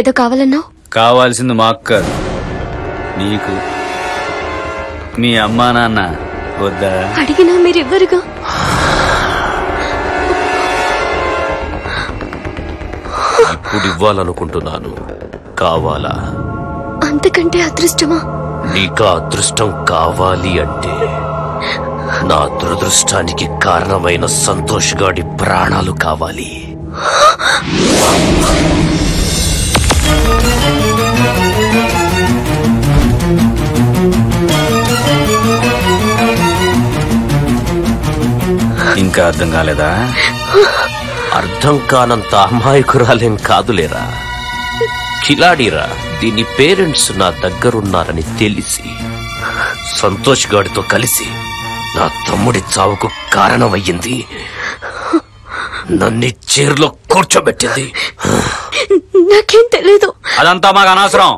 ఏదో కావాలన్నావు. కావాల్సింది మా అక్క నీకు, మీ అమ్మా నాన్న వద్దా అడిగినా మీరివ్వరుగా. ఇప్పుడు ఇవ్వాలనుకుంటున్నాను, కావాలా? అంతకంటే అదృష్టమా? నీకా అదృష్టం కావాలి అంటే నా దురదృష్టానికి కారణమైన సంతోష్ గాడి ప్రాణాలు కావాలి. ఇంకా అర్థం కాలేదా? అర్థం కానంత అమాయకురాలేం కాదులేరా, కిలాడీరా. దీని పేరెంట్స్ నా దగ్గరున్నారని తెలిసి సంతోష్ గాడితో కలిసి నా తమ్ముడి చావుకు కారణమయ్యింది, నన్ను చీరలో కూర్చోబెట్టింది. నాకేం తెలియదు. అదంతా మాకు అనవసరం.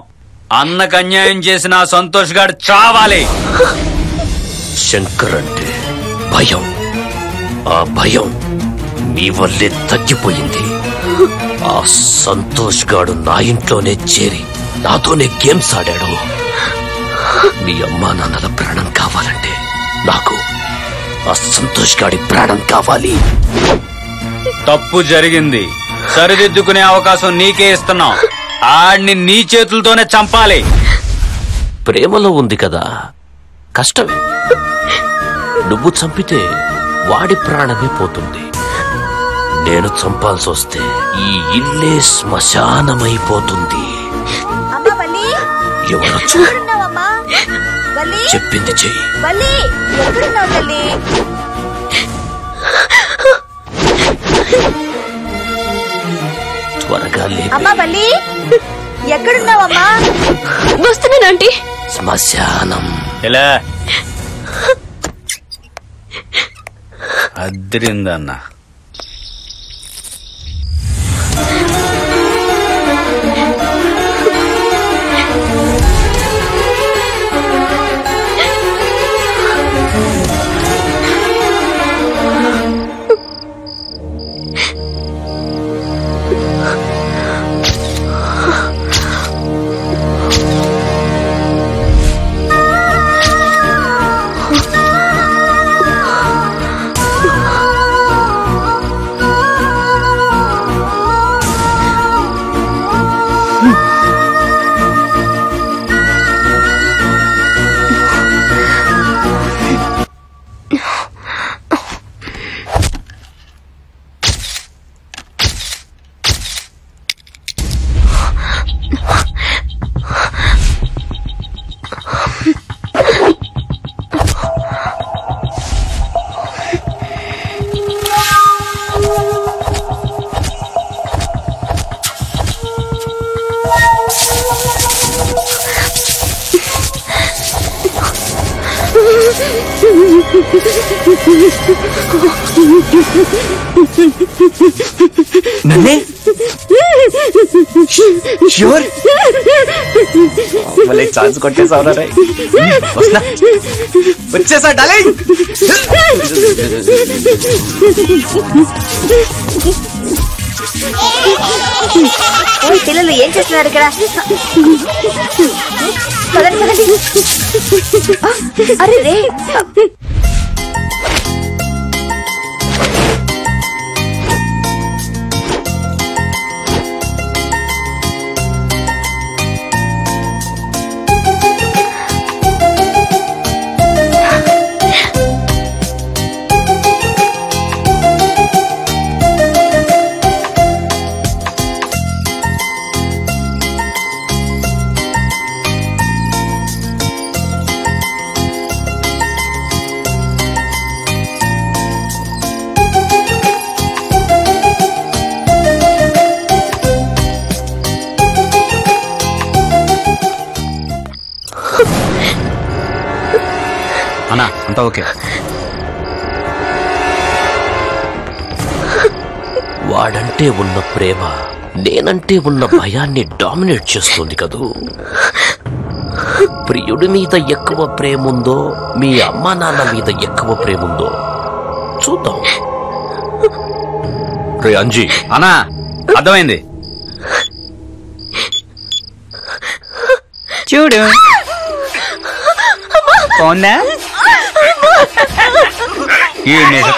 అన్నకు అన్యాయం చేసిన సంతోష్ గారు చావాలి. శంకర్ అంటే భయం, ఆ భయం మీ వల్లే తగ్గిపోయింది. ఆ సంతోష్ గాడు నా ఇంట్లోనే చేరి నాతోనే గేమ్స్ ఆడాడు. మీ అమ్మా నాన్నల ప్రాణం కావాలంటే నాకు ఆ సంతోష్ గాడి ప్రాణం కావాలి. తప్పు జరిగింది, సరిదిద్దుకునే అవకాశం నీకే ఇస్తున్నాం. ఆడిని నీ చేతులతోనే చంపాలి. ప్రేమలో ఉంది కదా, కష్టమే. నువ్వు చంపితే వాడి ప్రాణమే పోతుంది, నేను చంపాల్సి వస్తే ఈ ఇల్లే శ్మశానమైపోతుంది. ఎవరొచ్చు చెప్పింది చెయ్యి. త్వరగా ఎక్కడున్నావమ్మా? వస్తున్నాను ఆంటీ. శ్మశానం ఎలా అద్దరిందన్న ఛాన్స్ కొట్టేసావు. వచ్చేసా డార్లింగ్. పిల్లలు ఏం చేస్తున్నారు ఇక్కడ? అరే రే వాడంటే ఉన్న ప్రేమ నేనంటే ఉన్న భయాన్ని డామినేట్ చేస్తుంది కదూ. ప్రియుడి మీద ఎక్కువ ప్రేముందో మీ అమ్మా నాన్న మీద ఎక్కువ ప్రేముందో చూద్దాం. రే అంజీ, అనా అర్థమైంది చూడు. పోనా మరి నేను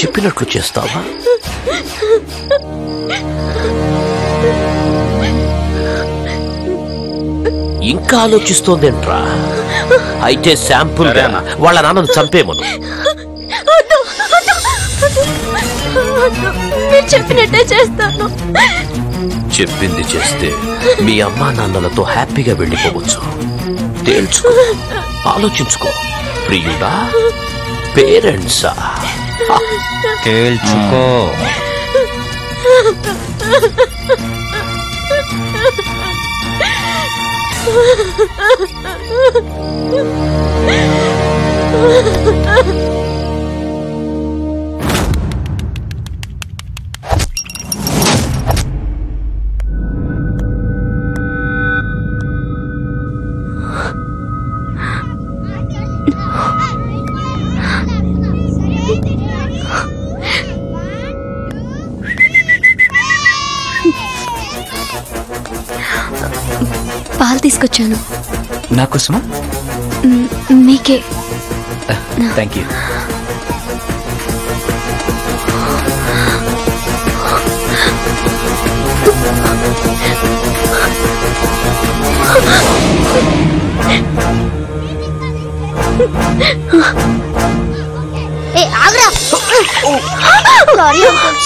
చెప్పినట్లు చేస్తావా? ఇంకా ఆలోచిస్తోందేంట్రా? అయితే శాంపుల్ వాళ్ళ నాన్నను చంపేమను. చెప్పినట్టే చేస్తాను. చెప్పింది చేస్తే మీ అమ్మా నాన్నలతో హ్యాపీగా వెళ్ళిపోవచ్చు. తెలుసుకో, ఆలోచించుకో. ప్రియుడా, పేరెంట్సా? తెలుసుకో. పాలు తీసుకొచ్చాను. నాకోసమా? మీకే. Thank you.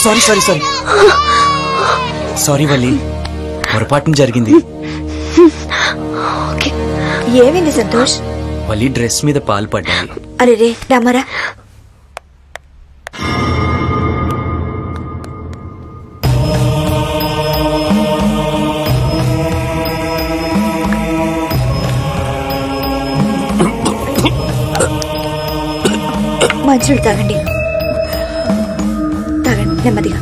Sorry sorry sorry sorry Valli, పొరపాటున జరిగింది. ఏమైంది సంతోష్? మళ్ళీ డ్రెస్ మీద పాలు పడ్డాను. అరే రే రామారా, మంచులు తాగండి, తాగండి, నెమ్మదిగా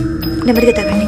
నెమ్మదిగా తాగండి.